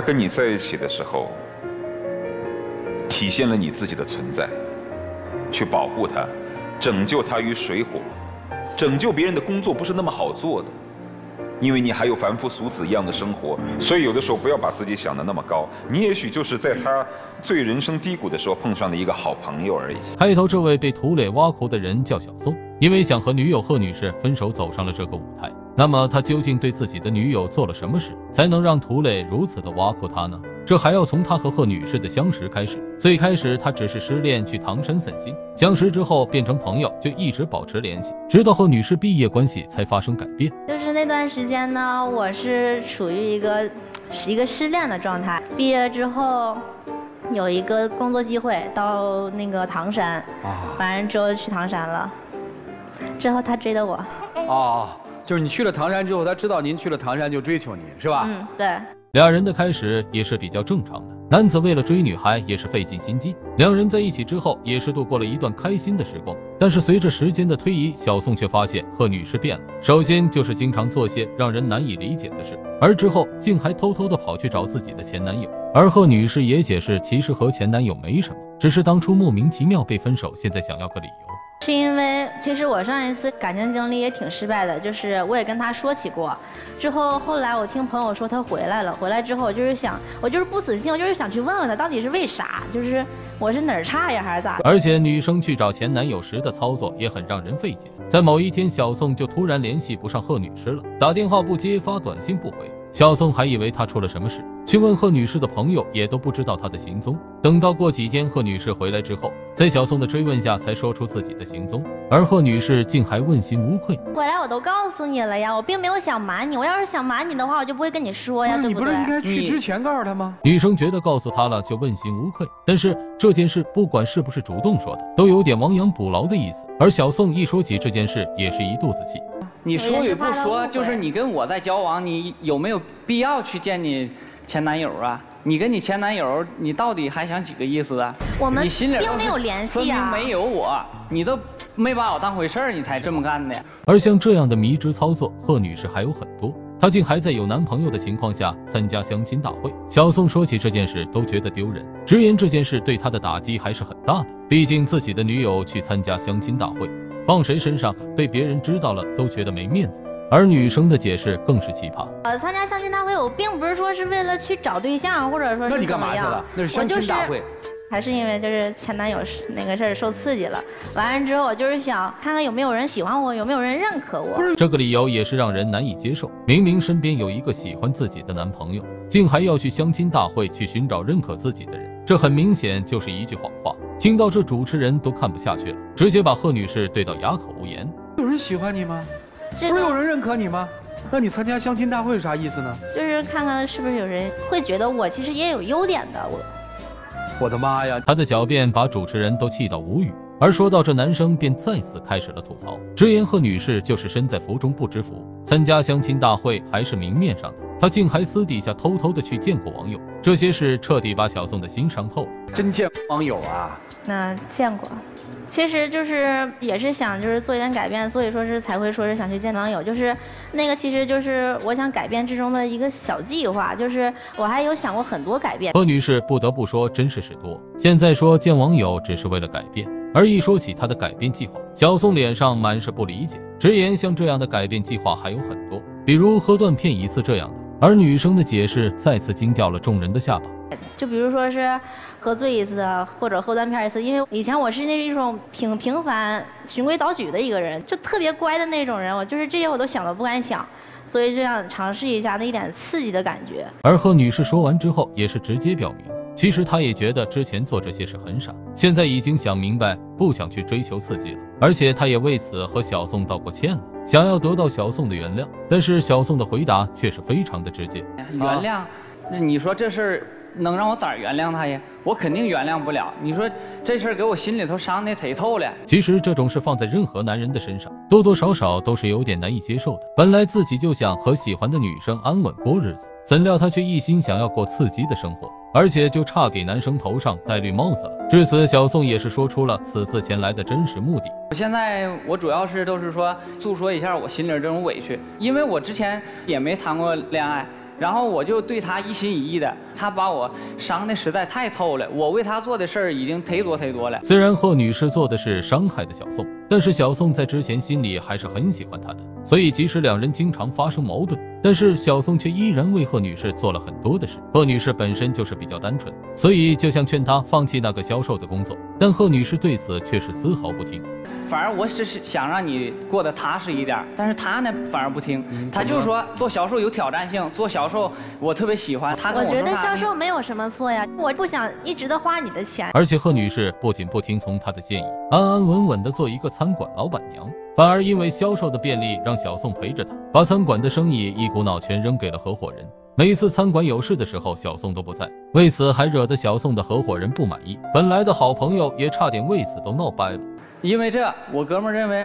他跟你在一起的时候，体现了你自己的存在，去保护他，拯救他于水火。拯救别人的工作不是那么好做的，因为你还有凡夫俗子一样的生活，所以有的时候不要把自己想得那么高。你也许就是在他最人生低谷的时候碰上的一个好朋友而已。开头这位被涂磊挖苦的人叫小宋，因为想和女友贺女士分手走上了这个舞台。那么他究竟对自己的女友做了什么事，才能让涂磊如此的挖苦他呢？这还要从他和贺女士的相识开始。最开始他只是失恋去唐山散心，相识之后变成朋友，就一直保持联系，直到贺女士毕业关系才发生改变。就是那段时间呢，我是处于一个失恋的状态。毕业之后有一个工作机会到那个唐山，完了之后去唐山了，之后他追的我。就是你去了唐山之后，他知道您去了唐山就追求你，是吧？嗯，对。俩人的开始也是比较正常的，男子为了追女孩也是费尽心机，两人在一起之后也是度过了一段开心的时光。但是随着时间的推移，小宋却发现贺女士变了，首先就是经常做些让人难以理解的事，而之后竟还偷偷的跑去找自己的前男友。而贺女士也解释，其实和前男友没什么，只是当初莫名其妙被分手，现在想要个理由。是因为其实我上一次感情经历也挺失败的，就是我也跟他说起过，之后后来我听朋友说他回来了，回来之后我就是不死心，我就是想去问问他到底是为啥，就是我是哪儿差呀还是咋？而且女生去找前男友时的操作也很让人费解，在某一天小宋就突然联系不上贺女士了，打电话不接，发短信不回。小宋还以为他出了什么事，去问贺女士的朋友也都不知道他的行踪。等到过几天贺女士回来之后，在小宋的追问下才说出自己的行踪，而贺女士竟还问心无愧。回来我都告诉你了呀，我并没有想瞒你，我要是想瞒你的话我就不会跟你说呀，对不对？你不是应该去之前告诉他吗？女生觉得告诉他了就问心无愧，但是这件事不管是不是主动说的，都有点亡羊补牢的意思。而小宋一说起这件事也是一肚子气，你说与不说，就是你跟我在交往，你有没有必要去见你前男友啊？你跟你前男友，你到底还想几个意思啊？我们并没有联系啊，没有我，你都没把我当回事儿，你才这么干的。而像这样的迷之操作，贺女士还有很多。她竟还在有男朋友的情况下参加相亲大会。小宋说起这件事都觉得丢人，直言这件事对她的打击还是很大的，毕竟自己的女友去参加相亲大会。放谁身上，被别人知道了都觉得没面子。而女生的解释更是奇葩。参加相亲大会，我并不是说是为了去找对象，或者说是怎么样。那你干嘛去了？那是相亲大会。还是因为就是前男友那个事儿受刺激了，完了之后我就是想看看有没有人喜欢我，有没有人认可我。这个理由也是让人难以接受，明明身边有一个喜欢自己的男朋友，竟还要去相亲大会去寻找认可自己的人，这很明显就是一句谎话。听到这，主持人都看不下去了，直接把贺女士怼到哑口无言。有人喜欢你吗？不是有人认可你吗？那你参加相亲大会有啥意思呢？就是看看是不是有人会觉得我其实也有优点的。我的妈呀！他的小便把主持人都气到无语。而说到这，男生便再次开始了吐槽，直言贺女士就是身在福中不知福，参加相亲大会还是明面上的，她竟还私底下偷偷的去见过网友。这些事彻底把小宋的心伤透了。真见网友啊？那见过，其实就是也是想就是做一点改变，所以说是才会说是想去见网友，就是那个其实就是我想改变之中的一个小计划，就是我还有想过很多改变。贺女士不得不说真是事多，现在说见网友只是为了改变。而一说起他的改变计划，小宋脸上满是不理解，直言像这样的改变计划还有很多，比如喝断片一次这样的。而女生的解释再次惊掉了众人的下巴，就比如说是喝醉一次或者喝断片一次，因为以前我是那种挺平凡循规蹈矩的一个人，就特别乖的那种人，我就是这些我都想都不敢想，所以就想尝试一下那一点刺激的感觉。而贺女士说完之后也是直接表明，其实她也觉得之前做这些事很傻，现在已经想明白不想去追求刺激了，而且她也为此和小宋道过歉了，想要得到小宋的原谅。但是小宋的回答却是非常的直接。原谅？你说这事儿能让我咋原谅他呀？我肯定原谅不了，你说这事儿给我心里头伤的忒透了。其实这种事放在任何男人的身上，多多少少都是有点难以接受的。本来自己就想和喜欢的女生安稳过日子，怎料他却一心想要过刺激的生活，而且就差给男生头上戴绿帽子了。至此，小宋也是说出了此次前来的真实目的。现在我主要是都是说诉说一下我心里这种委屈，因为我之前也没谈过恋爱。然后我就对他一心一意的，他把我伤的实在太透了，我为他做的事儿已经忒多忒多了。虽然贺女士做的是伤害的小宋，但是小宋在之前心里还是很喜欢她的，所以即使两人经常发生矛盾，但是小宋却依然为贺女士做了很多的事。贺女士本身就是比较单纯，所以就想劝她放弃那个销售的工作，但贺女士对此却是丝毫不听。 反而我是想让你过得踏实一点，但是他呢反而不听，他就说做销售有挑战性，做销售我特别喜欢。我觉得销售没有什么错呀，我不想一直的花你的钱。而且贺女士不仅不听从他的建议，安安稳稳的做一个餐馆老板娘，反而因为销售的便利让小宋陪着他，把餐馆的生意一股脑全扔给了合伙人。 每次餐馆有事的时候，小宋都不在，为此还惹得小宋的合伙人不满意。本来的好朋友也差点为此都闹掰了。因为这，我哥们认为，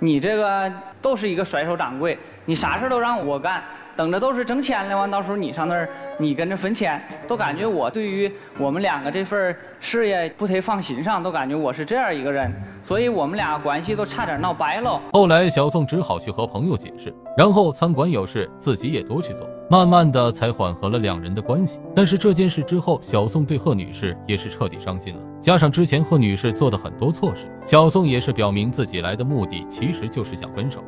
你这个都是一个甩手掌柜，你啥事都让我干，等着都是挣钱了完，到时候你上那儿，你跟着分钱，都感觉我对于我们两个这份事业不忒放心上，都感觉我是这样一个人。 所以我们俩关系都差点闹掰了。后来小宋只好去和朋友解释，然后餐馆有事自己也多去做，慢慢的才缓和了两人的关系。但是这件事之后，小宋对贺女士也是彻底伤心了。加上之前贺女士做的很多错事，小宋也是表明自己来的目的其实就是想分手。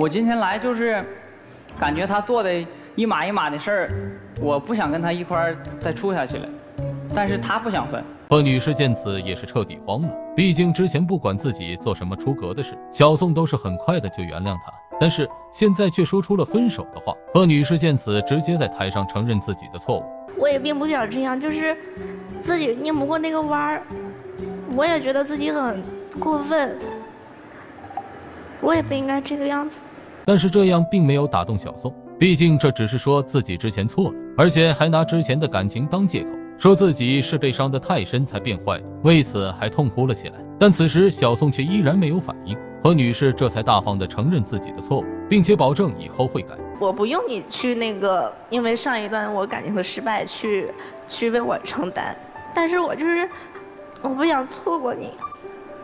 我今天来就是感觉他做的一码一码的事儿，我不想跟他一块儿再处下去了，但是他不想分。 贺女士见此也是彻底慌了，毕竟之前不管自己做什么出格的事，小宋都是很快的就原谅她，但是现在却说出了分手的话。贺女士见此，直接在台上承认自己的错误。我也并不想这样，就是自己拧不过那个弯儿，我也觉得自己很过分，我也不应该这个样子。但是这样并没有打动小宋，毕竟这只是说自己之前错了，而且还拿之前的感情当借口。 说自己是被伤得太深才变坏的，为此还痛哭了起来。但此时小宋却依然没有反应，何女士这才大方地承认自己的错误，并且保证以后会改。我不用你去那个，因为上一段我感情的失败去为我承担，但是我就是我不想错过你，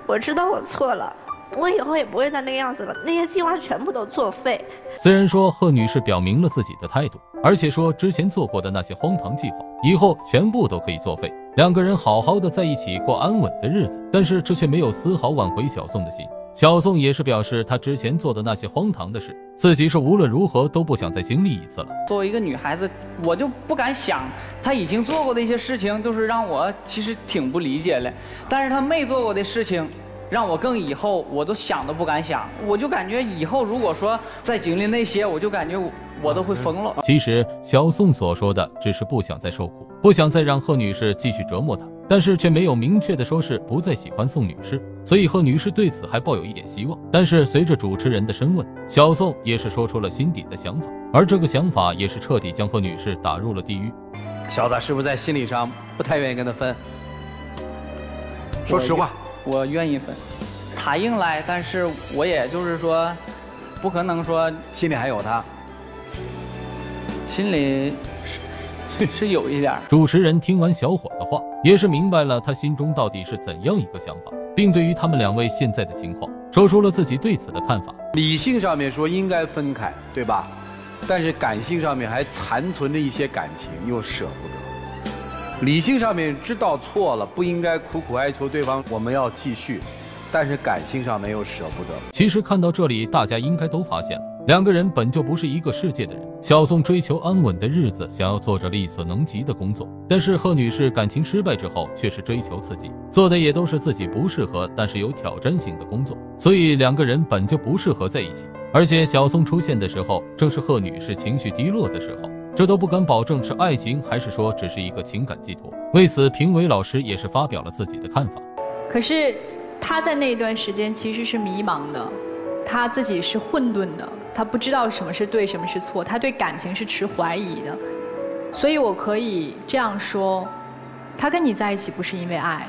我知道我错了。 我以后也不会再那个样子了，那些计划全部都作废。虽然说贺女士表明了自己的态度，而且说之前做过的那些荒唐计划，以后全部都可以作废，两个人好好的在一起过安稳的日子，但是这却没有丝毫挽回小宋的心。小宋也是表示，他之前做的那些荒唐的事，自己是无论如何都不想再经历一次了。作为一个女孩子，我就不敢想她已经做过的一些事情，就是让我其实挺不理解的，但是她没做过的事情。 让我更以后我都想都不敢想，我就感觉以后如果说再经历那些，我就感觉我都会疯了。其实小宋所说的只是不想再受苦，不想再让贺女士继续折磨她，但是却没有明确的说是不再喜欢宋女士，所以贺女士对此还抱有一点希望。但是随着主持人的深问，小宋也是说出了心底的想法，而这个想法也是彻底将贺女士打入了地狱。小子是不是在心理上不太愿意跟她分？说实话。 我愿意分，他硬来，但是我也就是说，不可能说心里还有他，心里是有一点。主持人听完小伙的话，也是明白了他心中到底是怎样一个想法，并对于他们两位现在的情况，说出了自己对此的看法。理性上面说应该分开，对吧？但是感性上面还残存着一些感情，又舍不得。 理性上面知道错了，不应该苦苦哀求对方，我们要继续，但是感性上面又舍不得。其实看到这里，大家应该都发现了，两个人本就不是一个世界的人。小宋追求安稳的日子，想要做着力所能及的工作，但是贺女士感情失败之后，却是追求刺激，做的也都是自己不适合，但是有挑战性的工作，所以两个人本就不适合在一起。而且小宋出现的时候，正是贺女士情绪低落的时候。 这都不敢保证是爱情，还是说只是一个情感寄托。为此，评委老师也是发表了自己的看法。可是他在那段时间其实是迷茫的，他自己是混沌的，他不知道什么是对，什么是错，他对感情是持怀疑的。所以我可以这样说，他跟你在一起不是因为爱，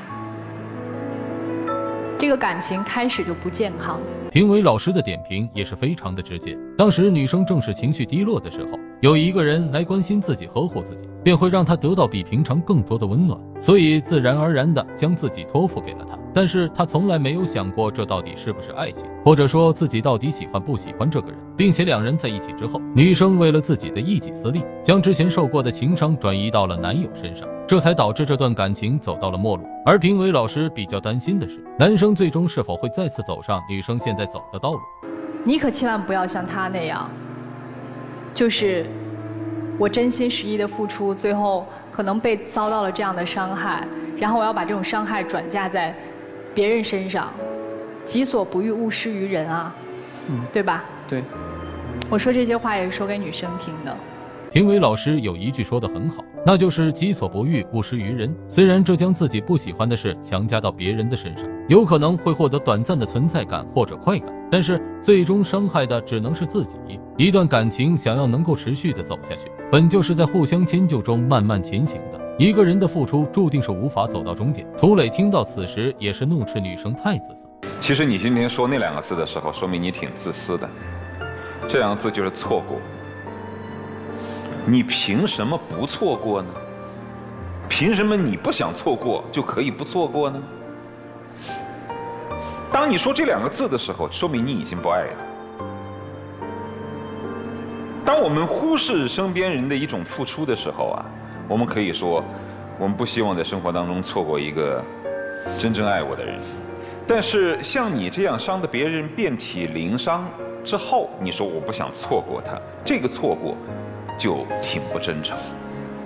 这个感情开始就不健康。评委老师的点评也是非常的直接。当时女生正是情绪低落的时候，有一个人来关心自己、呵护自己，便会让她得到比平常更多的温暖，所以自然而然的将自己托付给了她。但是她从来没有想过这到底是不是爱情，或者说自己到底喜欢不喜欢这个人。并且两人在一起之后，女生为了自己的一己私利，将之前受过的情伤转移到了男友身上。 这才导致这段感情走到了末路。而评委老师比较担心的是，男生最终是否会再次走上女生现在走的道路。你可千万不要像他那样，就是我真心实意的付出，最后可能被遭到了这样的伤害，然后我要把这种伤害转嫁在别人身上。己所不欲，勿施于人啊，对吧？对。我说这些话也是说给女生听的。 评委老师有一句说得很好，那就是“己所不欲，勿施于人”。虽然这将自己不喜欢的事强加到别人的身上，有可能会获得短暂的存在感或者快感，但是最终伤害的只能是自己。一段感情想要能够持续的走下去，本就是在互相迁就中慢慢前行的。一个人的付出注定是无法走到终点。涂磊听到此时也是怒斥女生太自私。其实你今天说那两个字的时候，说明你挺自私的。这两个字就是错过。 你凭什么不错过呢？凭什么你不想错过就可以不错过呢？当你说这两个字的时候，说明你已经不爱了。当我们忽视身边人的一种付出的时候啊，我们可以说，我们不希望在生活当中错过一个真正爱我的人。但是像你这样伤得别人遍体鳞伤之后，你说我不想错过他，这个错过。 就挺不真诚。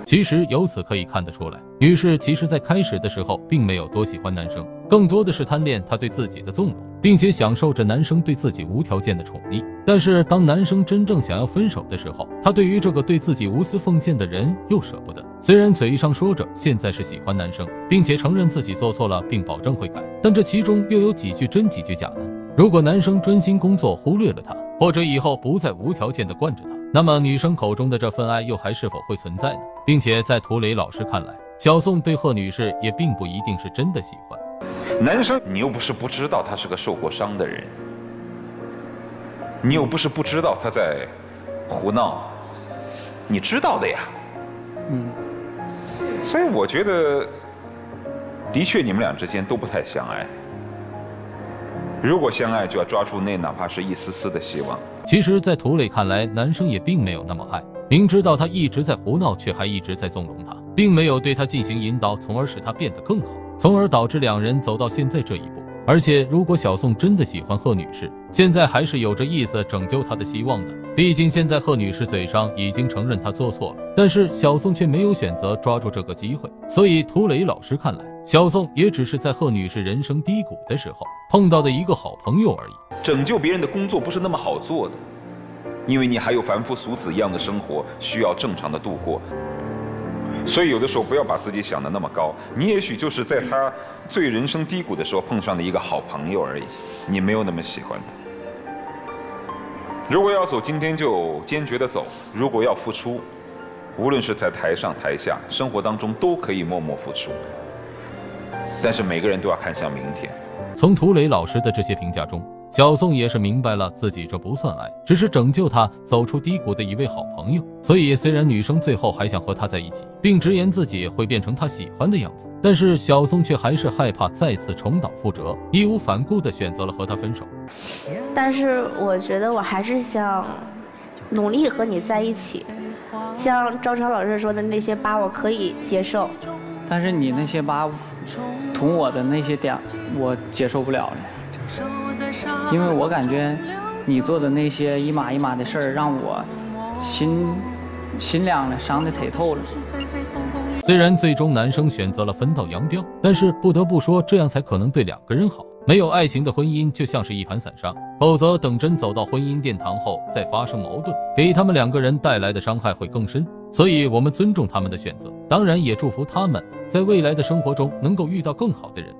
其实由此可以看得出来，女士其实在开始的时候并没有多喜欢男生，更多的是贪恋他对自己的纵容，并且享受着男生对自己无条件的宠溺。但是当男生真正想要分手的时候，她对于这个对自己无私奉献的人又舍不得。虽然嘴上说着现在是喜欢男生，并且承认自己做错了，并保证会改，但这其中又有几句真几句假呢？如果男生专心工作，忽略了她，或者以后不再无条件的惯着她。 那么女生口中的这份爱又还是否会存在呢？并且在涂磊老师看来，小宋对贺女士也并不一定是真的喜欢。男生，你又不是不知道他是个受过伤的人，你又不是不知道他在胡闹，你知道的呀。嗯。所以我觉得，的确你们俩之间都不太相爱。 如果相爱，就要抓住那哪怕是一丝丝的希望。其实，在涂磊看来，男生也并没有那么爱，明知道他一直在胡闹，却还一直在纵容他，并没有对他进行引导，从而使他变得更好，从而导致两人走到现在这一步。而且，如果小宋真的喜欢贺女士，现在还是有着意思拯救她的希望的。毕竟，现在贺女士嘴上已经承认她做错了，但是小宋却没有选择抓住这个机会。所以，涂磊老师看来。 小宋也只是在贺女士人生低谷的时候碰到的一个好朋友而已。拯救别人的工作不是那么好做的，因为你还有凡夫俗子一样的生活需要正常的度过。所以有的时候不要把自己想的那么高，你也许就是在他最人生低谷的时候碰上的一个好朋友而已，你没有那么喜欢他。如果要走，今天就坚决的走；如果要付出，无论是在台上台下，生活当中都可以默默付出。 但是每个人都要看向明天。从涂磊老师的这些评价中，小宋也是明白了自己这不算爱，只是拯救他走出低谷的一位好朋友。所以，虽然女生最后还想和他在一起，并直言自己会变成他喜欢的样子，但是小宋却还是害怕再次重蹈覆辙，义无反顾地选择了和他分手。但是我觉得我还是想努力和你在一起，像赵超老师说的那些疤，我可以接受。 但是你那些疤捅我的那些点，我接受不了了，因为我感觉你做的那些一码一码的事儿，让我心凉了，伤得忒透了。虽然最终男生选择了分道扬镳，但是不得不说，这样才可能对两个人好。没有爱情的婚姻就像是一盘散沙，否则等真走到婚姻殿堂后再发生矛盾，给他们两个人带来的伤害会更深。 所以，我们尊重他们的选择，当然也祝福他们在未来的生活中能够遇到更好的人。